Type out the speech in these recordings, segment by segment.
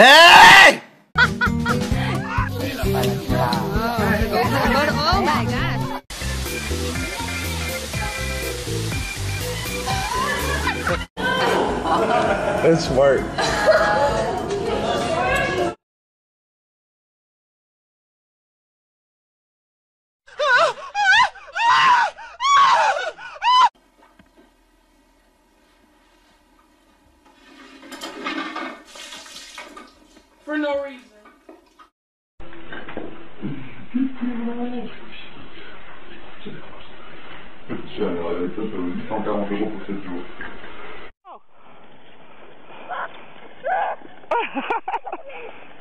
Hey! Oh my God! It's smart. For no reason.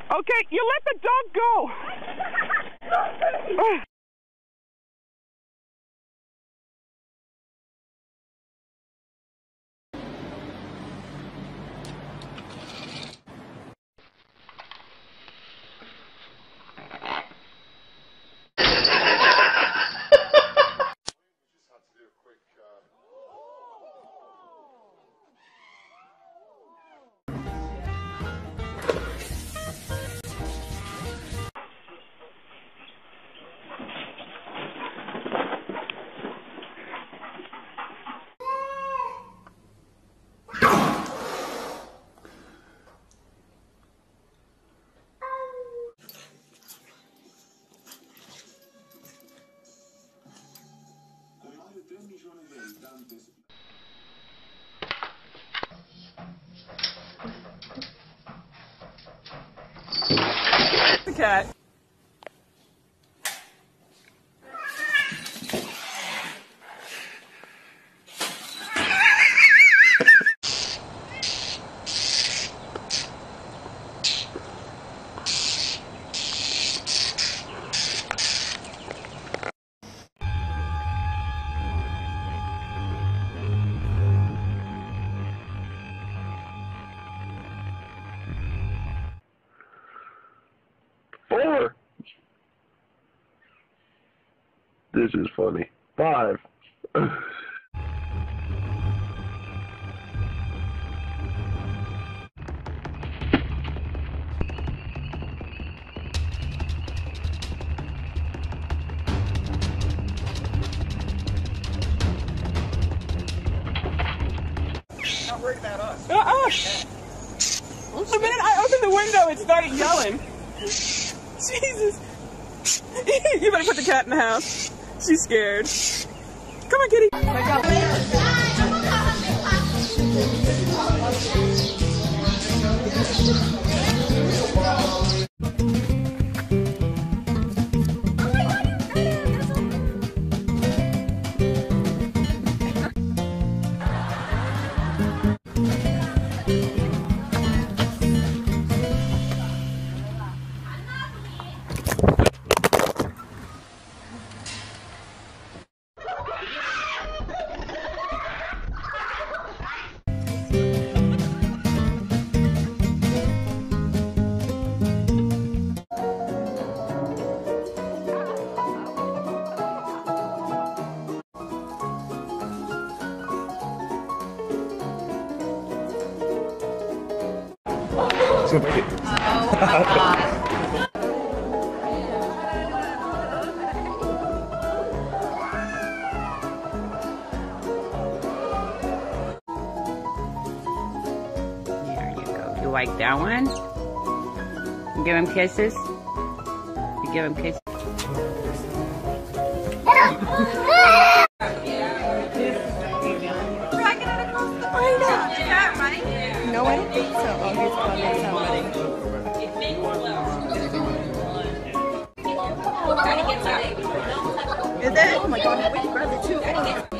Okay, you let the dog go. The cat. Four. This is funny. Five. Not worried about us. The minute I opened the window, it started yelling. Jesus! You better put the cat in the house. She's scared. Come on, kitty. Oh my God. There you go. You like that one? You give him kisses? You give him kisses? No, I don't think so. Oh, here's one. There's somebody. It makes one. Is it? Oh my God, wait, you grabbed it too.